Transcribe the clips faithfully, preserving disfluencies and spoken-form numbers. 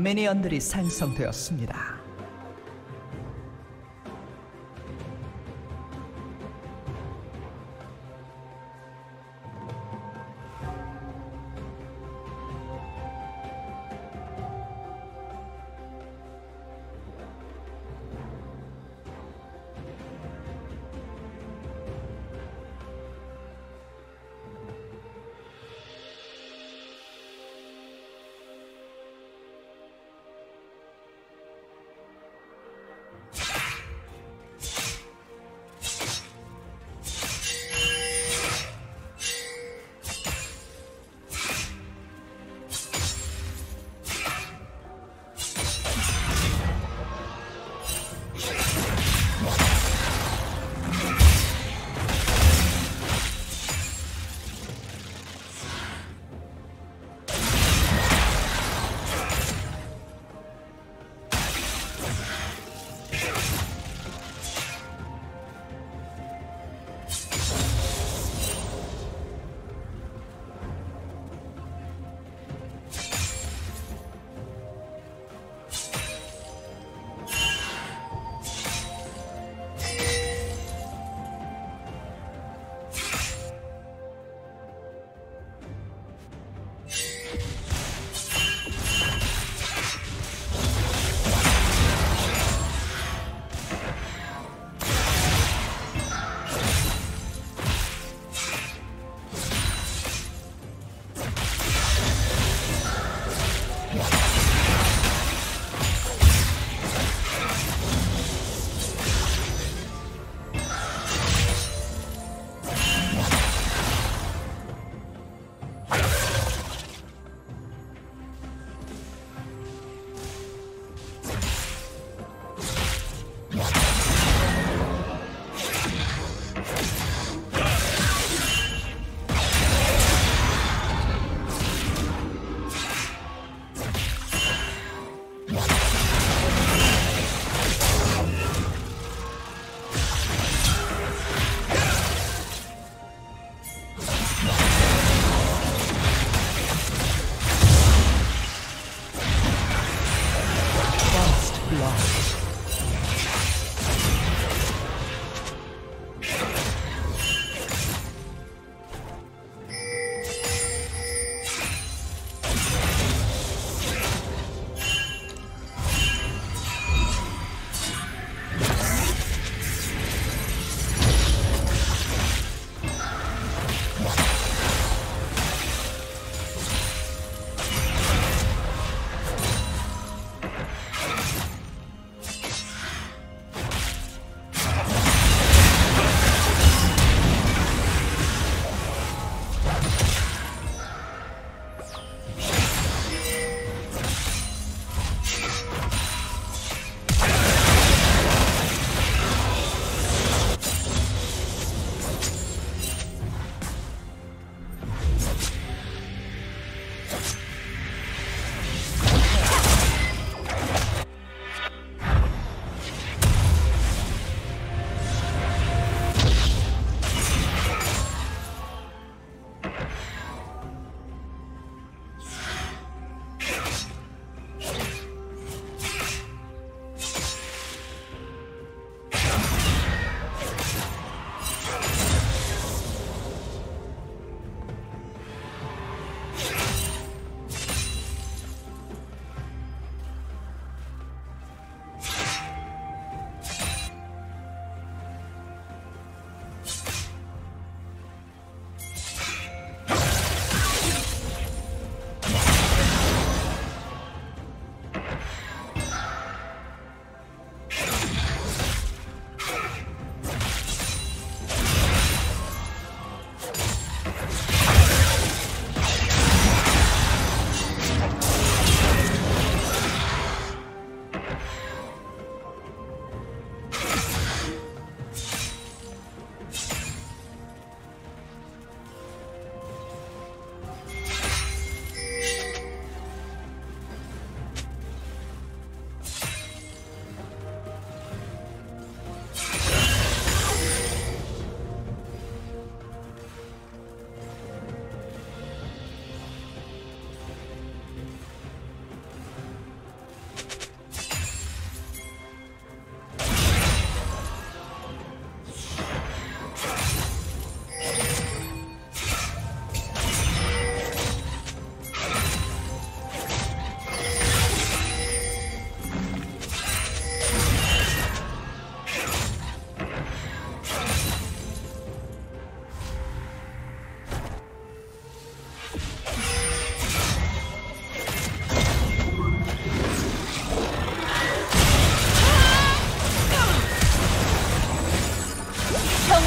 미니언들이 생성되었습니다.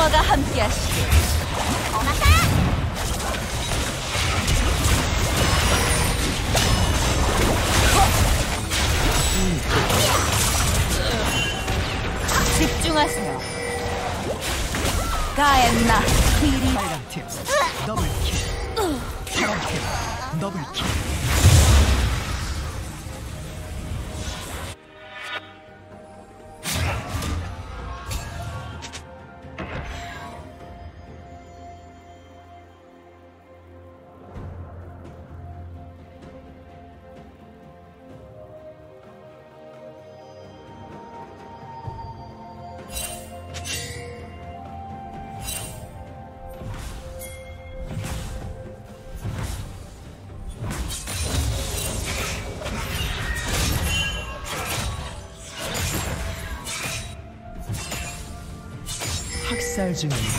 평화가 함께하시길. 집중하세요. 가엔나 힐이 파이런팀 더블킬 파이런팀 더블킬 학살 중입니다.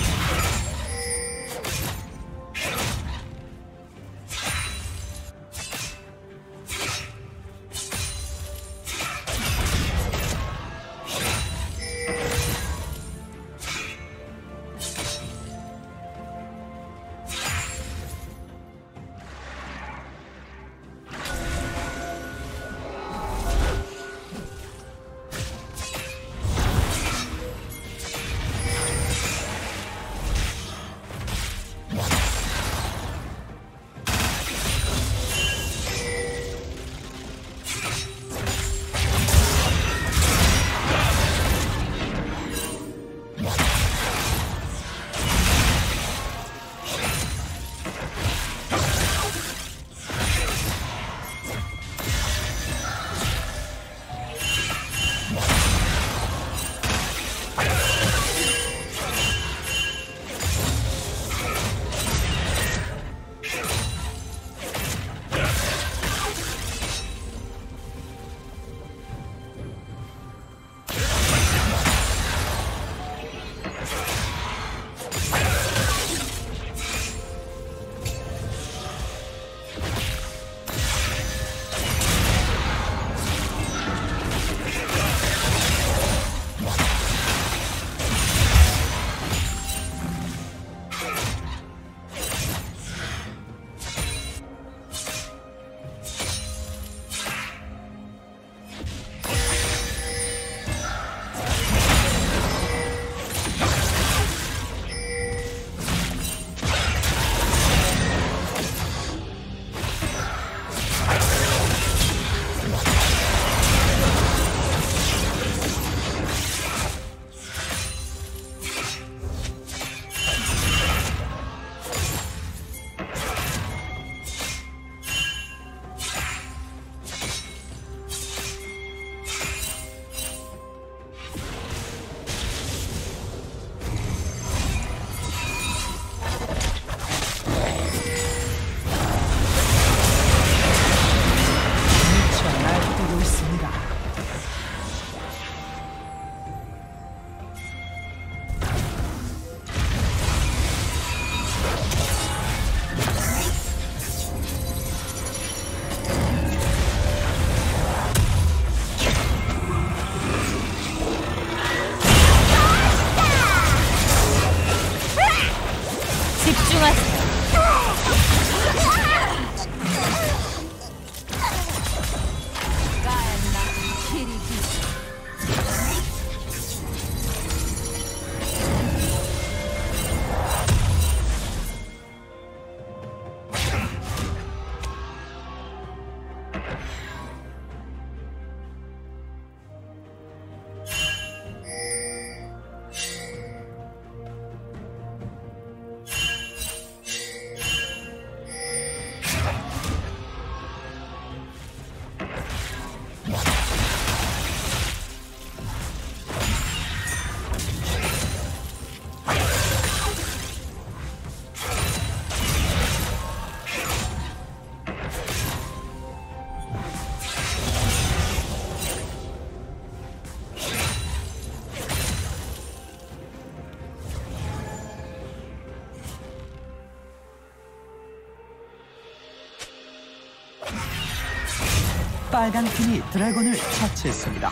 빨간 팀이 드래곤을 처치했습니다.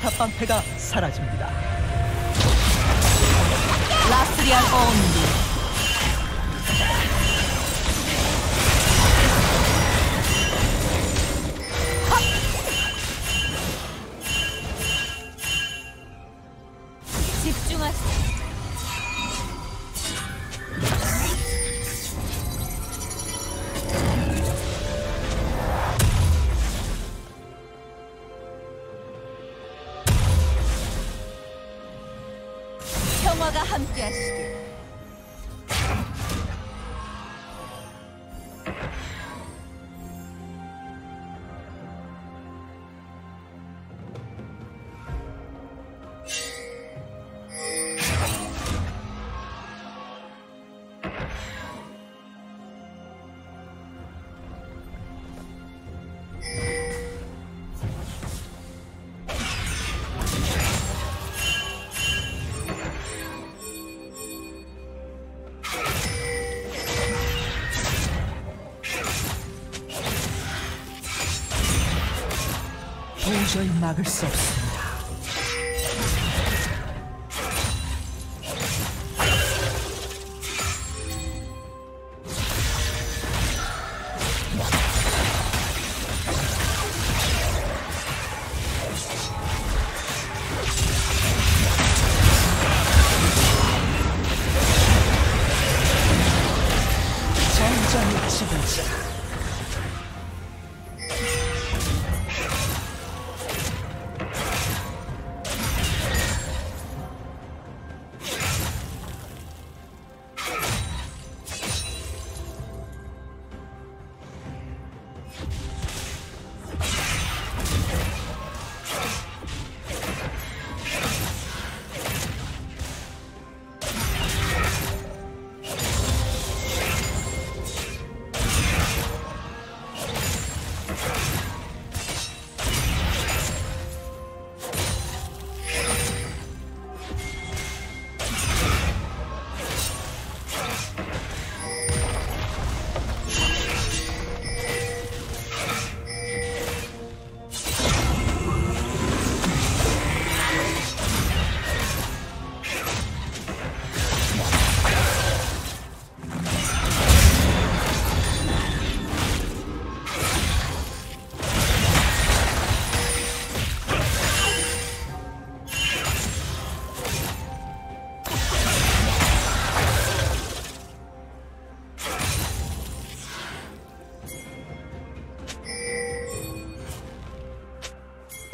포탑 방패가 사라집니다. 라스트리얼 온디. 평화가 함께하시길. 도저히 막을 수 없습니다. 전장의 지배자.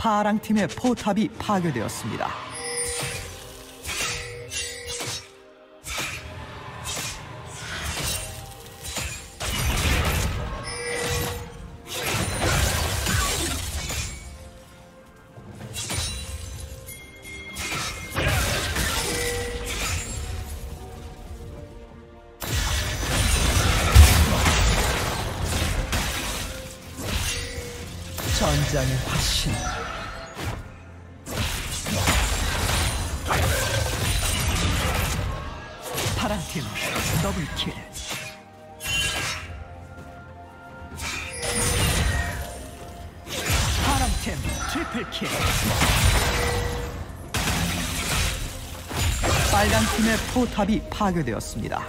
파랑팀의 포탑이 파괴되었습니다. 전장의 화신. 파란팀 더블킬. 파란팀 트리플킬. 빨간팀의 포탑이 파괴되었습니다.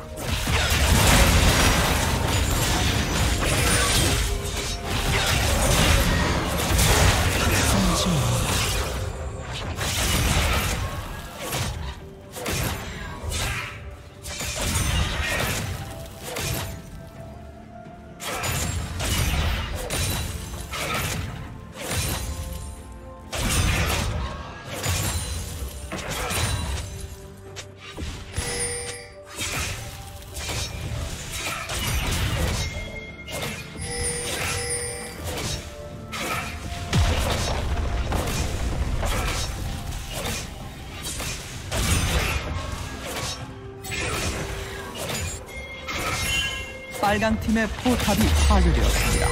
빨강팀의 포탑이 파괴되었습니다.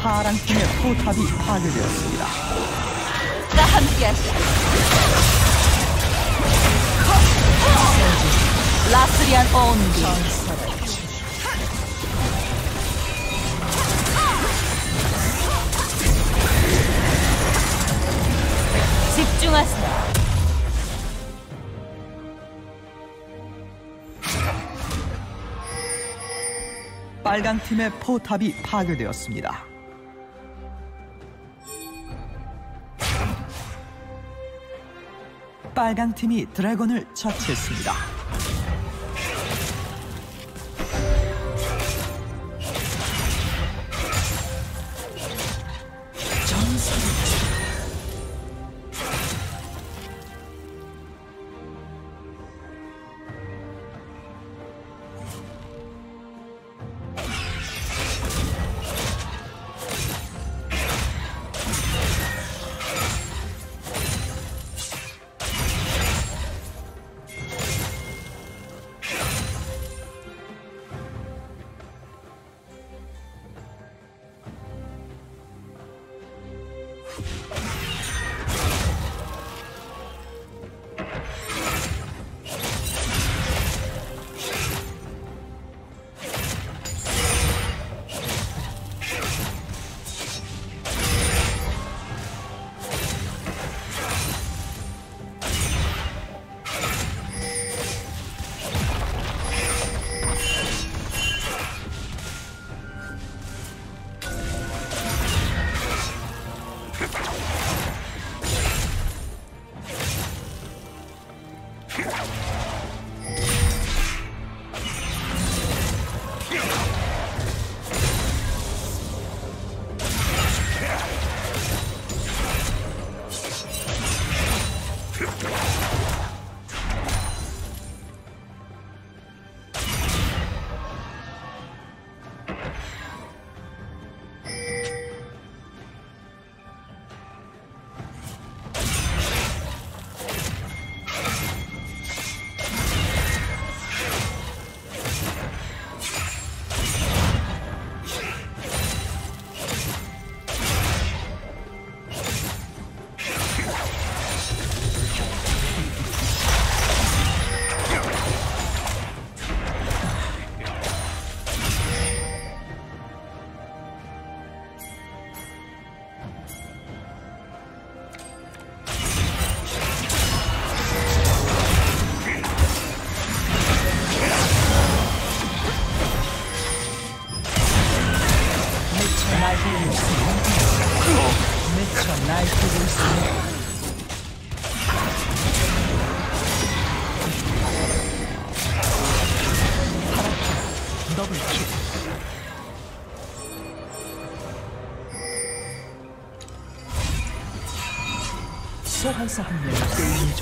파랑팀의 포탑이 파괴되었습니다. 나 함께하시오. 라스리안 온디. 빨간 팀의 포탑이 파괴되었습니다. 빨강 팀이 드래곤을 처치했습니다. 소환사 한 명 게임